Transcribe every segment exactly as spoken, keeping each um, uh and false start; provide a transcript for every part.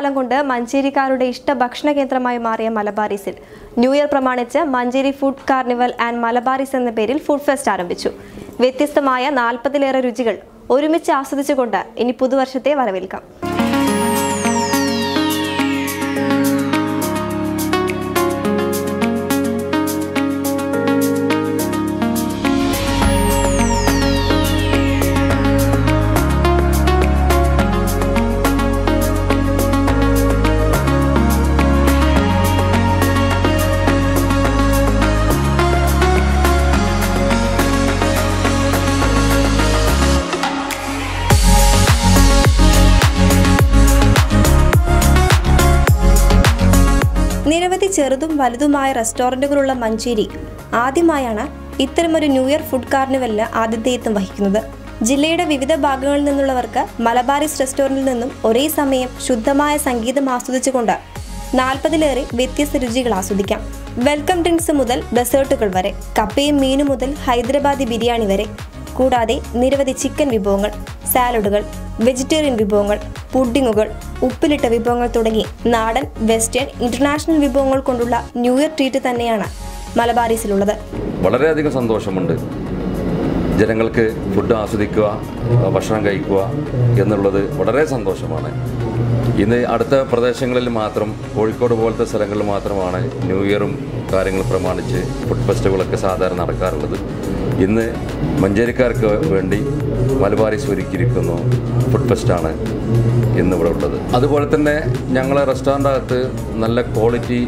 കാലം കൊണ്ട് മഞ്ചേരിക്കാരുടെ ഇഷ്ട ഭക്ഷണ കേന്ദ്രമായി മാറിയ മലബാറിസിൽ ന്യൂ ഇയർ പ്രമാണിച്ച് Manjeri food carnival and Malabaris എന്ന പേരിൽ ഫുഡ് ഫെസ്റ്റ് ആരംഭിച്ചു. വ്യത്യസ്തമായ നാൽപ്പതിലേറെ രുചികൾ ഒരുമിച്ച് ആസ്വദിച്ചുകൊണ്ട് ഇനി പുതുവർഷത്തെ വരവേൽക്കാം. നിരവധി ചെറുതും വലുതുമായ റെസ്റ്റോറൻറ്റുകളുള്ള മഞ്ചേരി ആദ്യമായാണ് ഇത്തരമൊരു ന്യൂ ഇയർ ഫുഡ് കാർണിവലിന് ആതിഥേയത്വം വഹിക്കുന്നത്. ജില്ലയുടെ വിവിധ ഭാഗങ്ങളിൽ നിന്നുള്ളവർക്ക് മലബാറിസ് റെസ്റ്റോറൻറ്റിൽ നിന്നും ഒരേ സമയം ശുദ്ധമായ സംഗീതം ആസ്വദിച്ചുകൊണ്ട് നാൽപ്പതിലേറെ വ്യത്യസ്ത രുചികൾ ആസ്വദിക്കാം. വെൽക്കം ഡ്രിങ്ക്സ് മുതൽ ഡെസേർട്ടുകൾ വരെ, കപ്പയും മീനും മുതൽ ഹൈദരാബാദി ബിരിയാണി വരെ, കൂടാതെ നിരവധി ചിക്കൻ വിഭവങ്ങൾ, സാലഡുകൾ, വെജിറ്റേറിയൻ വിഭവങ്ങൾ, പുഡിങ്ങുകൾ, ഉപ്പിലിട്ട വിഭവങ്ങൾ തുടങ്ങി നാടൻ, വെസ്റ്റേൺ, ഇന്റർനാഷണൽ വിഭവങ്ങൾ കൊണ്ടുള്ള ന്യൂ ഇയർ ട്രീറ്റ് തന്നെയാണ് മലബാറിസിലുള്ളത്. വളരെയധികം സന്തോഷമുണ്ട്. ജനങ്ങൾക്ക് ഫുഡ് ആസ്വദിക്കുക, ഭക്ഷണം കഴിക്കുക എന്നുള്ളത് വളരെ സന്തോഷമാണ്. ഇന്ന് അടുത്ത പ്രദേശങ്ങളിൽ മാത്രം, കോഴിക്കോട് പോലത്തെ സ്ഥലങ്ങളിൽ മാത്രമാണ് ന്യൂ ഇയറും കാര്യങ്ങൾ പ്രമാണിച്ച് ഫുഡ് ഫെസ്റ്റുകളൊക്കെ സാധാരണ നടക്കാറുള്ളത്. ഇന്ന് മഞ്ചേരിക്കാർക്ക് വേണ്ടി മലബാറിസ് ഒരുക്കിയിരിക്കുന്നു ഫുഡ് ഫെസ്റ്റാണ് ഇന്നിവിടെ ഉള്ളത്. അതുപോലെ തന്നെ ഞങ്ങളെ റെസ്റ്റോറൻ്റകത്ത് നല്ല ക്വാളിറ്റി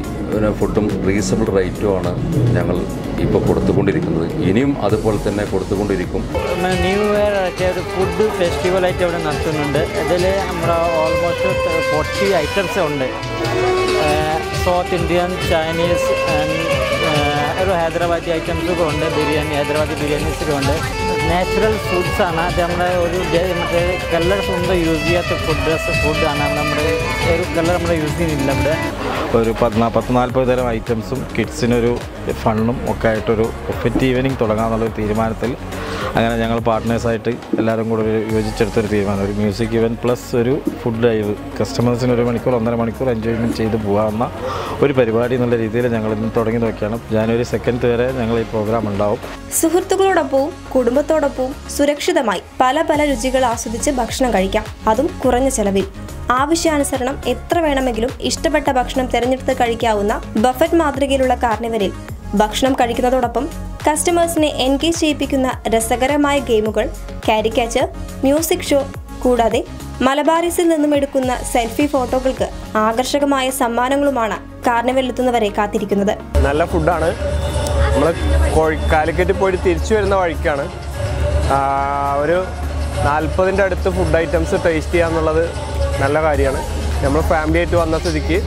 ഫുഡും റീസണബിൾ റേറ്റുമാണ് ഞങ്ങൾ ഇപ്പോൾ കൊടുത്തുകൊണ്ടിരിക്കുന്നത്. ഇനിയും അതുപോലെ തന്നെ കൊടുത്തുകൊണ്ടിരിക്കും. ന്യൂ ഇയർ ഫുഡ് ഫെസ്റ്റിവലായിട്ട് ഇവിടെ നടത്തുന്നുണ്ട്. ഇതിൽ നമ്മുടെ ഓൾമോസ്റ്റ് ഫോർട്ടി ഐറ്റംസ് ഉണ്ട്. സൗത്ത് ഇന്ത്യൻ, ചൈനീസ്, ഒരു ഹൈദരാബാദി ഐറ്റംസൊക്കെ ഉണ്ട്. ബിരിയാണി, ഹൈദരാബാദി ബിരിയാണീസൊക്കെ ഉണ്ട്. നാച്ചുറൽ ഫുഡ്സാണ് അത്. നമ്മുടെ ഒരു മറ്റേ കളേഴ്സ് ഒന്നും യൂസ് ചെയ്യാത്ത ഫുഡ് ഫുഡാണ് നമ്മുടെ. ഒരു കളർ നമ്മൾ യൂസ് ചെയ്യുന്നില്ല ഇവിടെ. ഒരു പത്ത് പത്ത് നാൽപ്പത് തരം ഐറ്റംസും കിഡ്സിനൊരു ഫണ്ണും ഒക്കെ ആയിട്ടൊരു ഒഫറ്റ് ഈവനിങ് തുടങ്ങാമെന്നുള്ളൊരു തീരുമാനത്തിൽ അങ്ങനെ ഞങ്ങൾ പാർട്ട്നേഴ്സായിട്ട് എല്ലാവരും കൂടെ ഒരു യോജിച്ചെടുത്തൊരു തീരുമാനം. ഒരു മ്യൂസിക് ഇവൻറ്റ് പ്ലസ് ഒരു ഫുഡ് ലൈവ്, കസ്റ്റമേഴ്സിന് ഒരു മണിക്കൂർ ഒന്നര മണിക്കൂർ എൻജോയ്മെൻറ്റ് ചെയ്ത് പോകാവുന്ന ഒരു പരിപാടി എന്നുള്ള രീതിയിൽ ഞങ്ങൾ ഇന്ന് തുടങ്ങി നോക്കിയാണ്. ജനുവരി സെക്കൻഡ് വരെ ഞങ്ങൾ ഈ പ്രോഗ്രാം ഉണ്ടാവും. സുഹൃത്തുക്കളോടൊപ്പവും കുടുംബത്തോടൊപ്പവും സുരക്ഷിതമായി പല പല രുചികൾ ആസ്വദിച്ച് ഭക്ഷണം കഴിക്കാം, അതും കുറഞ്ഞ ചെലവിൽ. ആവശ്യാനുസരണം എത്ര വേണമെങ്കിലും ഇഷ്ടപ്പെട്ട ഭക്ഷണം തിരഞ്ഞെടുത്ത് കഴിക്കാവുന്ന ബഫറ്റ് മാതൃകയിലുള്ള കാർണിവലിൽ ഭക്ഷണം കഴിക്കുന്നതോടൊപ്പം കസ്റ്റമേഴ്സിനെ എൻഗേജ് ചെയ്യിപ്പിക്കുന്ന രസകരമായ ഗെയിമുകൾ, കാരിക്കേച്ചർ, മ്യൂസിക് ഷോ, കൂടാതെ മലബാറിസിൽ നിന്നും എടുക്കുന്ന സെൽഫി ഫോട്ടോകൾക്ക് ആകർഷകമായ സമ്മാനങ്ങളുമാണ് കാർണിവലിലെത്തുന്നവരെ കാത്തിരിക്കുന്നത്. നല്ല ഫുഡാണ്. നമ്മൾ കാലിക്കറ്റ് പോയിട്ട് തിരിച്ചു വരുന്ന വഴിക്കാണ്. ഒരു നാൽപ്പതിൻ്റെ അടുത്ത് ഫുഡ് ഐറ്റംസ് ടേസ്റ്റ് ചെയ്യുക എന്നുള്ളത് നല്ല കാര്യമാണ്. നമ്മൾ ഫാമിലി ആയിട്ട് വന്ന സ്ഥിതിക്ക്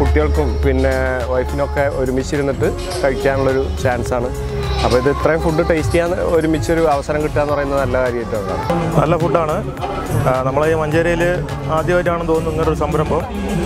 കുട്ടികൾക്കും പിന്നെ വൈഫിനൊക്കെ ഒരുമിച്ചിരുന്നിട്ട് കഴിക്കാനുള്ളൊരു ചാൻസാണ്. അപ്പോൾ ഇത് ഇത്രയും ഫുഡ് ടേസ്റ്റ് ചെയ്യാൻ ഒരുമിച്ചൊരു അവസരം കിട്ടുക എന്ന് പറയുന്നത് നല്ല കാര്യമായിട്ടാണ്. നല്ല ഫുഡാണ്. നമ്മളെ ഈ മഞ്ചേരിയിൽ ആദ്യമായിട്ടാണെന്ന് തോന്നുന്നു ഇങ്ങനൊരു സംരംഭം.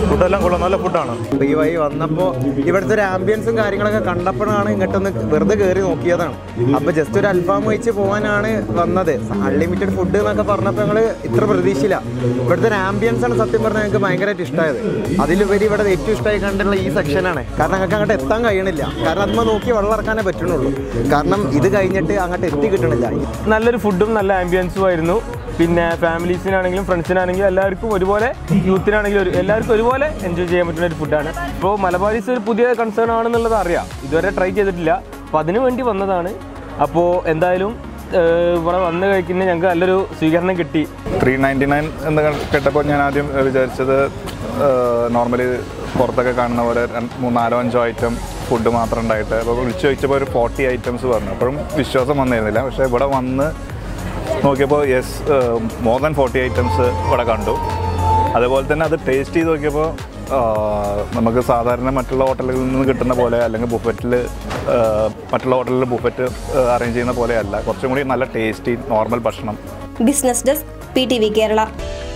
ഫുഡെല്ലാം കൊള്ളാം, നല്ല ഫുഡാണ്. ഈ വഴി വന്നപ്പോൾ ഇവിടുത്തെ ഒരു ആംബിയൻസും കാര്യങ്ങളൊക്കെ കണ്ടപ്പോഴാണ് ഇങ്ങോട്ടൊന്ന് വെറുതെ കയറി നോക്കിയതാണ്. അപ്പോൾ ജസ്റ്റ് ഒരു അൽഫാം കഴിച്ച് പോകാനാണ് വന്നത്. അൺലിമിറ്റഡ് ഫുഡ് എന്നൊക്കെ പറഞ്ഞപ്പോൾ ഞങ്ങൾ ഇത്ര പ്രതീക്ഷയില്ല. ഇവിടുത്തെ ഒരു ആംബിയൻസാണ് സത്യം പറഞ്ഞാൽ ഞങ്ങൾക്ക് ഭയങ്കരമായിട്ട് ഇഷ്ടമായത്. അതിലുപരി ഇവിടെ ഏറ്റവും ഇഷ്ടമായി കണ്ടിട്ടുള്ള ഈ സെക്ഷനാണ്. കാരണം ഞങ്ങൾക്ക് അങ്ങോട്ട് എത്താൻ കഴിയണില്ല. കാരണം നമ്മൾ നോക്കി വെള്ളം ഇറക്കാനേ പറ്റുന്നുള്ളൂ. കാരണം ഇത് കഴിഞ്ഞിട്ട് അങ്ങോട്ട് എത്തി കിട്ടണില്ല. നല്ലൊരു ഫുഡും നല്ല ആംബിയൻസും ആയിരുന്നു. പിന്നെ ഫാമിലീസിനാണെങ്കിലും ഫ്രണ്ട്സിനാണെങ്കിലും എല്ലാവർക്കും ഒരുപോലെ, യൂത്തിനാണെങ്കിലും എല്ലാവർക്കും ഒരുപോലെ എൻജോയ് ചെയ്യാൻ പറ്റുന്ന ഒരു ഫുഡാണ്. ഇപ്പോൾ മലബാറിസ് ഒരു പുതിയ കൺസേൺ ആണെന്നുള്ളത് അറിയാം. ഇതുവരെ ട്രൈ ചെയ്തിട്ടില്ല. അപ്പോൾ അതിനു വേണ്ടി വന്നതാണ്. അപ്പോൾ എന്തായാലും ഇവിടെ വന്ന് കഴിക്കുന്ന ഞങ്ങൾക്ക് നല്ലൊരു സ്വീകരണം കിട്ടി. ത്രീ നയൻറ്റി നയൻ എന്ന് കേട്ടപ്പോൾ ഞാൻ ആദ്യം വിചാരിച്ചത് നോർമലി പുറത്തൊക്കെ കാണുന്ന പോലെ മൂന്നാലോ അഞ്ചോ ഐറ്റം ഫുഡ് മാത്രം ഉണ്ടായിട്ട്. അപ്പോൾ വിളിച്ചു ചോദിച്ചപ്പോൾ ഒരു ഫോർട്ടി ഐറ്റംസ് പറഞ്ഞു. അപ്പോഴും വിശ്വാസം വന്നിരുന്നില്ല. പക്ഷേ ഇവിടെ വന്ന് നോക്കിയപ്പോൾ yes, more than forty items ഇവിടെ കണ്ടു. അതുപോലെ തന്നെ അത് ടേസ്റ്റ് ചെയ്ത് നോക്കിയപ്പോൾ നമുക്ക് സാധാരണ മറ്റുള്ള ഹോട്ടലുകളിൽ നിന്ന് കിട്ടുന്ന പോലെ, അല്ലെങ്കിൽ ബുഫറ്റിൽ മറ്റുള്ള ഹോട്ടലിൽ ബുഫറ്റ് അറേഞ്ച് ചെയ്യുന്ന പോലെയല്ല. കുറച്ചും കൂടി നല്ല ടേസ്റ്റി നോർമൽ ഭക്ഷണം. Business desk, P T V Kerala.